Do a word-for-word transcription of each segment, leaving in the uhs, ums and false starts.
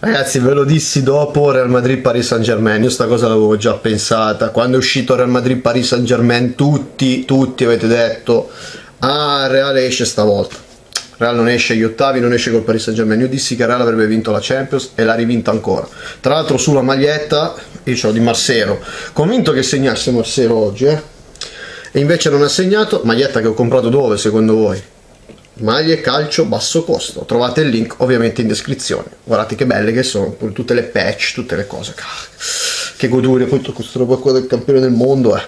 Ragazzi, ve lo dissi dopo Real Madrid Paris Saint Germain, io sta cosa l'avevo già pensata. Quando è uscito Real Madrid Paris Saint Germain tutti, tutti avete detto ah, Real esce stavolta. Real non esce agli ottavi, non esce col Paris Saint Germain. Io dissi che Real avrebbe vinto la Champions e l'ha rivinta ancora. Tra l'altro sulla maglietta io c'ho di Marcelo, convinto che segnasse Marcelo oggi, eh? E invece non ha segnato. Maglietta che ho comprato dove secondo voi? Maglie calcio basso costo, trovate il link ovviamente in descrizione. Guardate che belle che sono, con tutte le patch, tutte le cose, che goduria. Poi questa roba qua del campione del mondo, eh.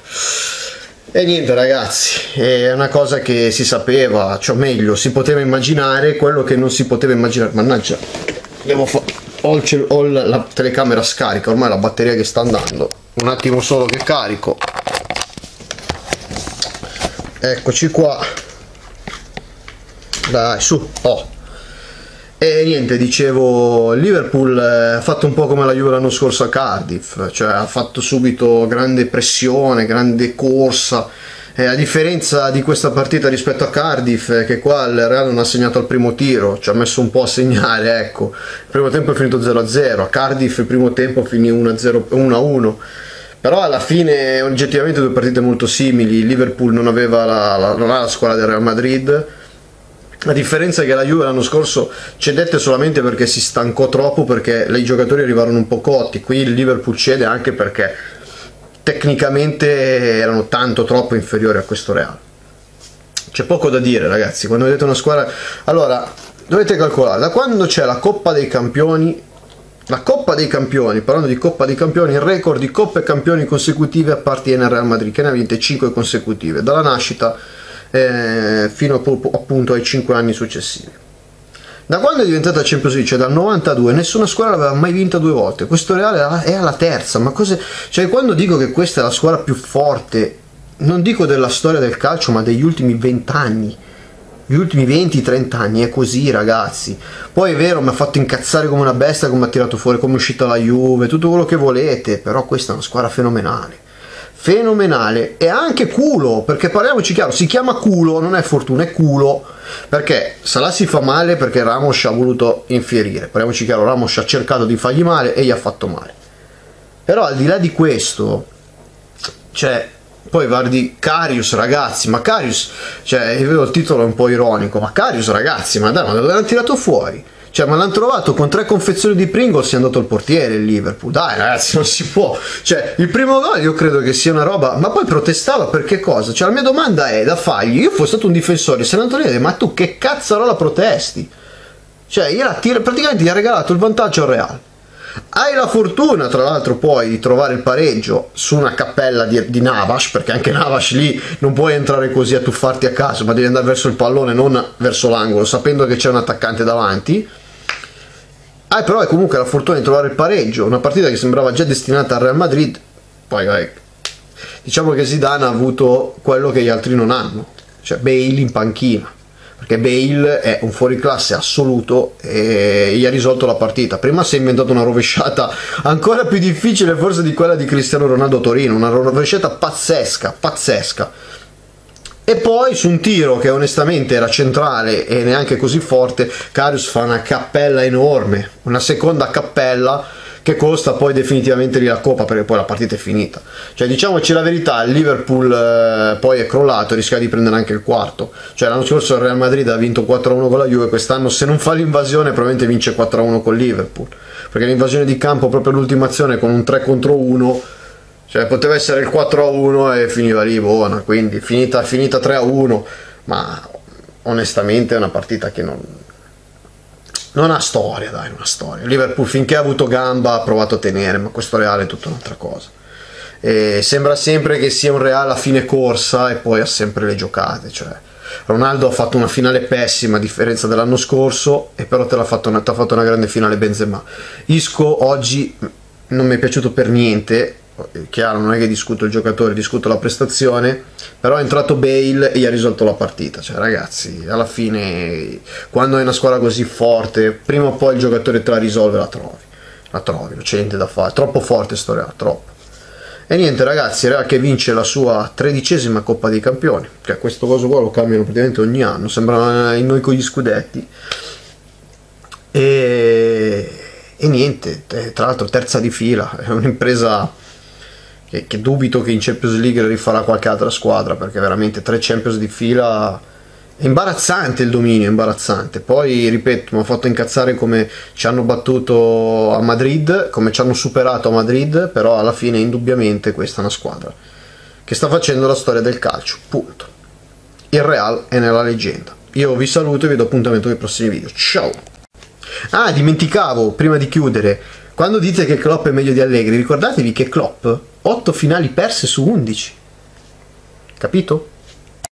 E niente ragazzi, è una cosa che si sapeva, cioè meglio si poteva immaginare quello che non si poteva immaginare. Mannaggia, devo fare, ho, ho la telecamera scarica, ormai la batteria che sta andando, un attimo solo che carico. Eccoci qua. Dai, su, oh. E niente, dicevo, Liverpool ha fatto un po' come la Juve l'anno scorso a Cardiff, cioè ha fatto subito grande pressione, grande corsa, eh, a differenza di questa partita rispetto a Cardiff, eh, che qua il Real non ha segnato al primo tiro, ci ha messo un po' a segnare, ecco. Il primo tempo è finito zero a zero, a Cardiff il primo tempo finì uno a uno. Però alla fine oggettivamente due partite molto simili, il Liverpool non aveva la, la, non ha la squadra del Real Madrid. La differenza è che la Juve l'anno scorso cedette solamente perché si stancò troppo, perché i giocatori arrivarono un po' cotti. Qui il Liverpool cede anche perché tecnicamente erano tanto troppo inferiori a questo Real. C'è poco da dire ragazzi, quando vedete una squadra... Allora, dovete calcolare, da quando c'è la Coppa dei Campioni, la Coppa dei Campioni, parlando di Coppa dei Campioni, il record di Coppe Campioni consecutive appartiene al Real Madrid, che ne ha vinte cinque consecutive, dalla nascita... Eh, fino a, appunto ai cinque anni successivi. Da quando è diventata Champions League, cioè dal novantadue, nessuna squadra l'aveva mai vinta due volte. Questo Real è alla terza, ma cose, cioè quando dico che questa è la squadra più forte, non dico della storia del calcio, ma degli ultimi vent'anni, gli ultimi venti trenta anni, è così ragazzi. Poi è vero, mi ha fatto incazzare come una bestia come ha tirato fuori, come è uscita la Juve, tutto quello che volete, però questa è una squadra fenomenale. Fenomenale. E anche culo, perché parliamoci chiaro, si chiama culo, non è fortuna, è culo, perché Salah si fa male perché Ramos ha voluto infierire, parliamoci chiaro, Ramos ha cercato di fargli male e gli ha fatto male. Però al di là di questo, cioè, poi guardi Karius ragazzi, ma Karius, cioè, io vedo il titolo è un po' ironico, ma Karius ragazzi, ma dai, ma dove l'hanno tirato fuori? Cioè, ma l'hanno trovato con tre confezioni di Pringles, si è andato il portiere il Liverpool. Dai ragazzi, non si può. Cioè, il primo gol io credo che sia una roba. Ma poi protestava perché cosa? Cioè, la mia domanda è da fargli. Io fossi stato un difensore, se non tornate, ma tu che cazzarola protesti? Cioè, gliela tira, praticamente gli ha regalato il vantaggio al Real. Hai la fortuna, tra l'altro, poi di trovare il pareggio su una cappella di, di Navas, perché anche Navas lì non puoi entrare così a tuffarti a caso, ma devi andare verso il pallone, non verso l'angolo, sapendo che c'è un attaccante davanti. Ah, però è comunque la fortuna di trovare il pareggio, una partita che sembrava già destinata al Real Madrid. Poi vai, diciamo che Zidane ha avuto quello che gli altri non hanno, cioè Bale in panchina, perché Bale è un fuoriclasse assoluto e gli ha risolto la partita. Prima si è inventato una rovesciata ancora più difficile forse di quella di Cristiano Ronaldo a Torino, una rovesciata pazzesca, pazzesca. E poi su un tiro che onestamente era centrale e neanche così forte, Karius fa una cappella enorme, una seconda cappella che costa poi definitivamente lì la coppa, perché poi la partita è finita. Cioè diciamoci la verità, il Liverpool eh, poi è crollato, rischia di prendere anche il quarto. Cioè l'anno scorso il Real Madrid ha vinto quattro a uno con la Juve, quest'anno se non fa l'invasione probabilmente vince quattro a uno con Liverpool, perché l'invasione di campo proprio l'ultima azione con un tre contro uno, cioè poteva essere il quattro a uno e finiva lì, buona, quindi finita, finita tre a uno, ma onestamente è una partita che non, non ha storia, dai, non ha storia. Liverpool finché ha avuto gamba ha provato a tenere, ma questo Real è tutta un'altra cosa. E sembra sempre che sia un Real a fine corsa e poi ha sempre le giocate, cioè Ronaldo ha fatto una finale pessima a differenza dell'anno scorso, e però te l'ha fatto una, t'ha fatto una grande finale Benzema. Isco oggi non mi è piaciuto per niente. Chiaro, non è che discuto il giocatore, discuto la prestazione, però è entrato Bale e gli ha risolto la partita. Cioè ragazzi, alla fine quando hai una squadra così forte, prima o poi il giocatore te la risolve, la trovi, la trovi, non c'è niente da fare, è troppo forte sto Real, troppo. E niente ragazzi, Real che vince la sua tredicesima Coppa dei Campioni, che questo coso qua lo cambiano praticamente ogni anno, sembra noi con gli scudetti. E e niente, tra l'altro terza di fila, è un'impresa che, che dubito che in Champions League rifarà qualche altra squadra, perché veramente tre Champions di fila è imbarazzante, il dominio è imbarazzante. Poi ripeto, mi ha fatto incazzare come ci hanno battuto a Madrid, come ci hanno superato a Madrid, però alla fine indubbiamente questa è una squadra che sta facendo la storia del calcio, punto. Il Real è nella leggenda. Io vi saluto e vi do appuntamento nei prossimi video, ciao! Ah, dimenticavo, prima di chiudere, quando dite che Klopp è meglio di Allegri, ricordatevi che Klopp otto finali perse su undici, capito?